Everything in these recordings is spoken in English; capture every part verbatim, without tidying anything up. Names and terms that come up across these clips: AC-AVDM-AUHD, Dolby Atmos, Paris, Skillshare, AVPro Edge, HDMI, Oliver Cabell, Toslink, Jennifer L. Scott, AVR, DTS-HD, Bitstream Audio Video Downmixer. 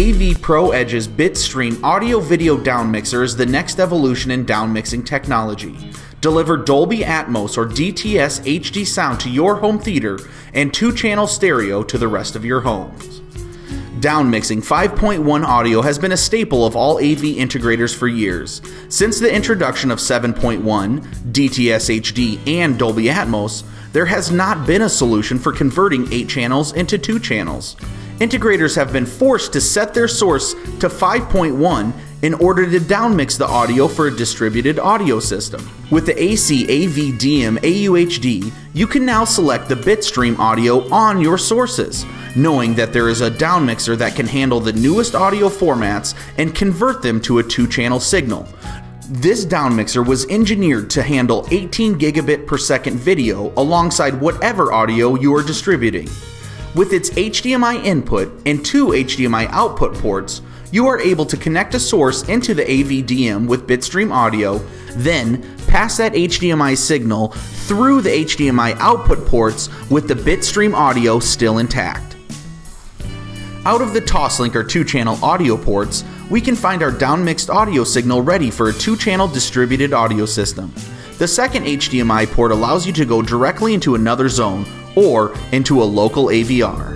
AVPro Edge's Bitstream Audio Video Downmixer is the next evolution in downmixing technology. Deliver Dolby Atmos or D T S H D sound to your home theater and two-channel stereo to the rest of your homes. Downmixing five point one audio has been a staple of all A V integrators for years. Since the introduction of seven point one, D T S H D, and Dolby Atmos, there has not been a solution for converting eight channels into two channels. Integrators have been forced to set their source to five point one in order to downmix the audio for a distributed audio system. With the A C A V D M A U H D, you can now select the bitstream audio on your sources, knowing that there is a downmixer that can handle the newest audio formats and convert them to a two-channel signal. This downmixer was engineered to handle eighteen gigabit per second video alongside whatever audio you are distributing. With its H D M I input and two H D M I output ports, you are able to connect a source into the A V D M with Bitstream Audio, then pass that H D M I signal through the H D M I output ports with the Bitstream Audio still intact. Out of the Toslink or two-channel audio ports, we can find our downmixed audio signal ready for a two-channel distributed audio system. The second H D M I port allows you to go directly into another zone or into a local A V R.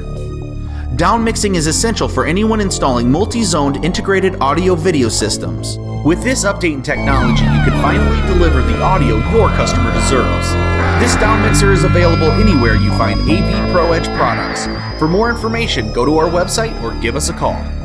Downmixing is essential for anyone installing multi-zoned integrated audio-video systems. With this update in technology, you can finally deliver the audio your customer deserves. This downmixer is available anywhere you find AVPro Edge products. For more information, go to our website or give us a call.